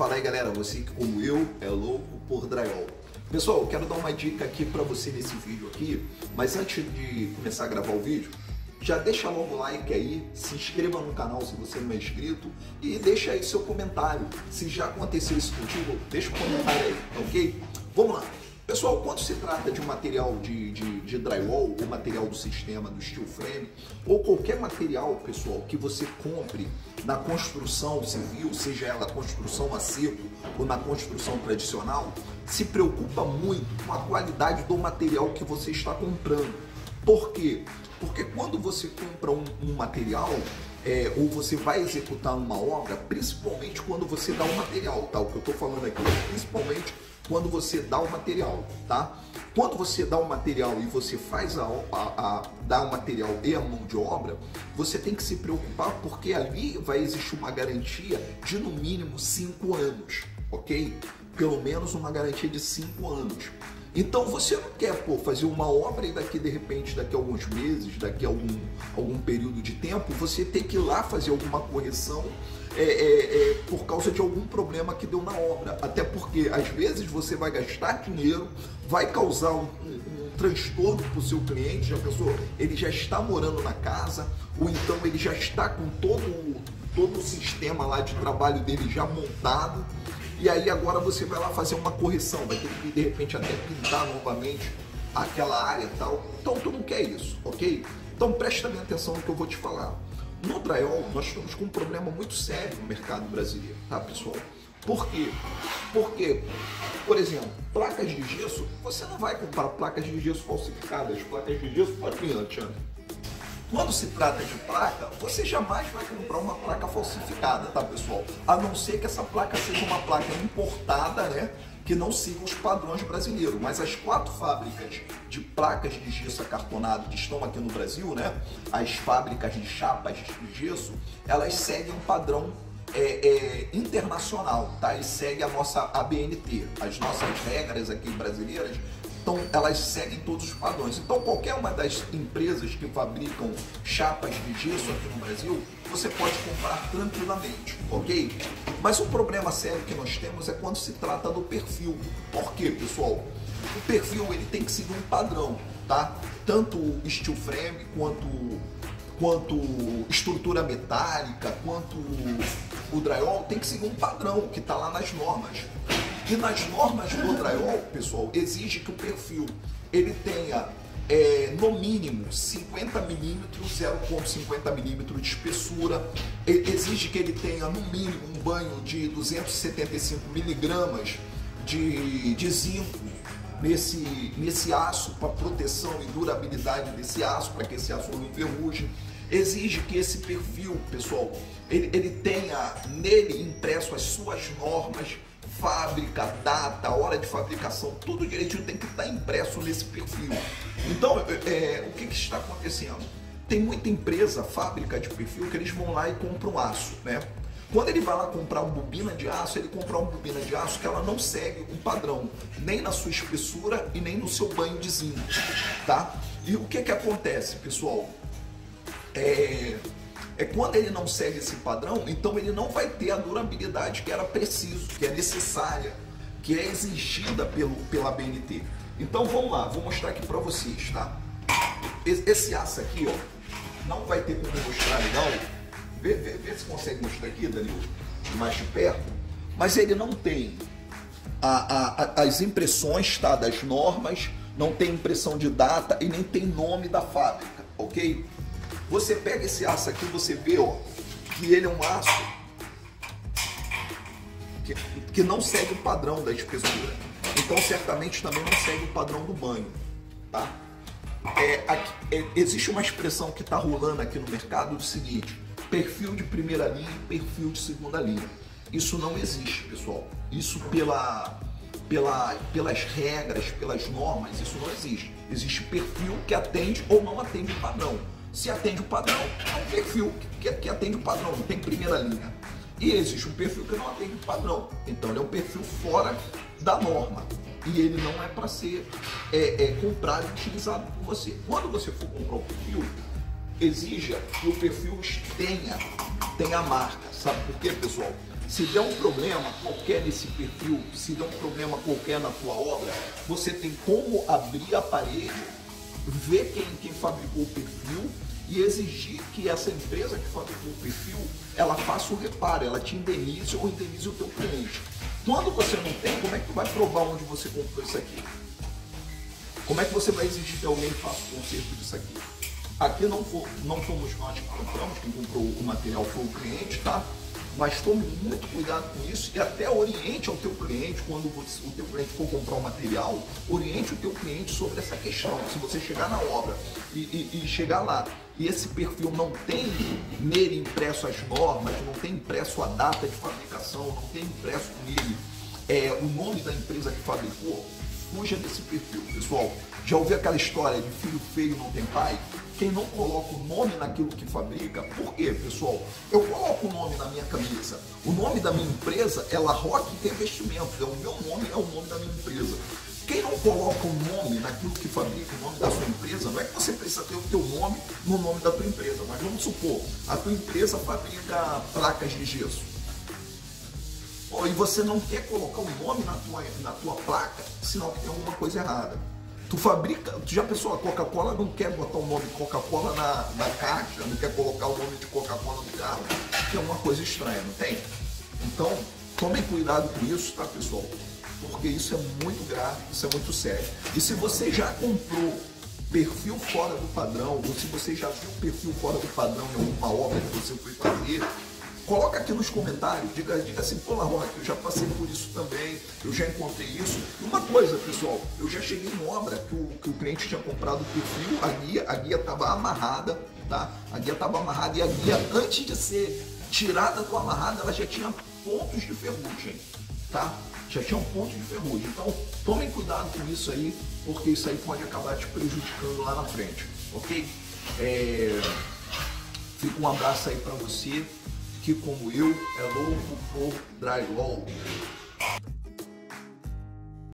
Fala aí galera, você que como eu é louco por drywall. Pessoal, quero dar uma dica aqui para você nesse vídeo aqui, mas antes de começar a gravar o vídeo, já deixa logo o like aí, se inscreva no canal se você não é inscrito e deixa aí seu comentário. Se já aconteceu isso contigo, deixa um comentário aí, ok? Vamos lá. Pessoal, quando se trata de um material de drywall, ou material do sistema, do steel frame, ou qualquer material, pessoal, que você compre na construção civil, seja ela construção a seco ou na construção tradicional, se preocupa muito com a qualidade do material que você está comprando. Por quê? Porque quando você compra um material, ou você vai executar uma obra, principalmente quando você dá o material, tá? O que eu estou falando aqui é principalmente quando você dá o material, tá? Quando você dá o material e você faz dá o material e a mão de obra, você tem que se preocupar porque ali vai existir uma garantia de no mínimo 5 anos, ok? Pelo menos uma garantia de 5 anos. Então você não quer, pô, fazer uma obra e daqui de repente, daqui a alguns meses, daqui a algum período de tempo, você ter que ir lá fazer alguma correção por causa de algum problema que deu na obra. Até porque às vezes você vai gastar dinheiro, vai causar um transtorno para o seu cliente, já pensou? Ele já está morando na casa, ou então ele já está com todo o sistema lá de trabalho dele já montado. E aí agora você vai lá fazer uma correção, vai ter que de repente até pintar novamente aquela área e tal. Então tu não quer isso, ok? Então presta bem atenção no que eu vou te falar. No drywall nós estamos com um problema muito sério no mercado brasileiro, tá pessoal? Por quê? Porque, por exemplo, placas de gesso, você não vai comprar placas de gesso falsificadas, placas de gesso patriante, né? Quando se trata de placa, você jamais vai comprar uma placa falsificada, tá pessoal? A não ser que essa placa seja uma placa importada, né? Que não siga os padrões brasileiros. Mas as 4 fábricas de placas de gesso acartonado que estão aqui no Brasil, né? As fábricas de chapas de gesso, elas seguem um padrão internacional, tá? E segue a nossa ABNT. As nossas regras aqui brasileiras, então elas seguem todos os padrões. Então qualquer uma das empresas que fabricam chapas de gesso aqui no Brasil, você pode comprar tranquilamente, ok? Mas o problema sério que nós temos é quando se trata do perfil. Por quê, pessoal? O perfil ele tem que seguir um padrão, tá? Tanto o steel frame, quanto estrutura metálica, quanto o drywall, tem que seguir um padrão que está lá nas normas. E nas normas do drywall, pessoal, exige que o perfil ele tenha no mínimo 50 milímetros, 0,50 milímetros de espessura, exige que ele tenha no mínimo um banho de 275 miligramas de zinco nesse aço, para proteção e durabilidade desse aço, para que esse aço não enferruje. Exige que esse perfil, pessoal, ele tenha nele impresso as suas normas, fábrica, data, hora de fabricação, tudo direitinho tem que estar impresso nesse perfil. Então, o que está acontecendo? Tem muita empresa, fábrica de perfil, que eles vão lá e compram aço, né? Quando ele vai lá comprar uma bobina de aço, ele compra uma bobina de aço que ela não segue um padrão, nem na sua espessura e nem no seu banho de zinco, tá? E o que acontece, pessoal? Quando ele não segue esse padrão, então ele não vai ter a durabilidade que era preciso, que é necessária, que é exigida pela ABNT. Então vamos lá, vou mostrar aqui para vocês, tá? Esse aço aqui, ó, não vai ter como mostrar legal. Vê se consegue mostrar aqui, Danilo, mais de perto. Mas ele não tem as impressões, tá, das normas, não tem impressão de data e nem tem nome da fábrica, ok? Você pega esse aço aqui, você vê, ó, que ele é um aço que não segue o padrão da espessura. Então, certamente, também não segue o padrão do banho, tá? Existe uma expressão que está rolando aqui no mercado do seguinte: perfil de primeira linha e perfil de segunda linha. Isso não existe, pessoal. Isso pelas regras, pelas normas, isso não existe. Existe perfil que atende ou não atende o padrão. Se atende o padrão, é um perfil que atende o padrão, não tem primeira linha. E existe um perfil que não atende o padrão, então ele é um perfil fora da norma. E ele não é para ser comprado e utilizado por você. Quando você for comprar um perfil, exija que o perfil tenha a marca. Sabe por quê, pessoal? Se der um problema qualquer nesse perfil, se der um problema qualquer na tua obra, você tem como abrir a parede, ver quem fabricou o perfil e exigir que essa empresa que fabricou o perfil, ela faça o reparo, ela te indenize ou indenize o teu cliente. Quando você não tem, como é que tu vai provar onde você comprou isso aqui? Como é que você vai exigir que alguém faça o conserto disso aqui? Aqui não fomos nós que compramos, quem comprou o material foi o cliente, tá? Mas tome muito cuidado com isso e até oriente ao teu cliente, quando o teu cliente for comprar um material, oriente o teu cliente sobre essa questão. Se você chegar na obra e chegar lá e esse perfil não tem nele impresso as normas, não tem impresso a data de fabricação, não tem impresso nele o nome da empresa que fabricou, fuja desse perfil, pessoal. Já ouvi aquela história de filho feio não tem pai? Quem não coloca o nome naquilo que fabrica, por quê, pessoal? Eu coloco o nome na minha camisa, o nome da minha empresa é Larroque Investimentos, é o meu nome, é o nome da minha empresa. Quem não coloca o nome naquilo que fabrica, o nome da sua empresa, não é que você precisa ter o teu nome no nome da tua empresa, mas vamos supor, a tua empresa fabrica placas de gesso. Oh, e você não quer colocar o nome na tua placa, sinal que tem alguma coisa errada. Tu fabrica, tu já pensou, a Coca-Cola não quer botar o nome Coca-Cola na caixa, não quer colocar o nome de Coca-Cola no carro, que é uma coisa estranha, não tem? Então, tomem cuidado com isso, tá, pessoal? Porque isso é muito grave, isso é muito sério. E se você já comprou perfil fora do padrão, ou se você já viu perfil fora do padrão em alguma obra que você foi fazer, coloca aqui nos comentários, diga assim, pô, Larroque, eu já passei por isso também, eu já encontrei isso. E uma coisa, pessoal, eu já cheguei em obra que o cliente tinha comprado o perfil, a guia estava amarrada, tá? A guia estava amarrada e a guia, antes de ser tirada do amarrado, ela já tinha pontos de ferrugem, tá? Já tinha um ponto de ferrugem. Então, tomem cuidado com isso aí, porque isso aí pode acabar te prejudicando lá na frente, ok? Fica um abraço aí pra você, que como eu é louco por drywall.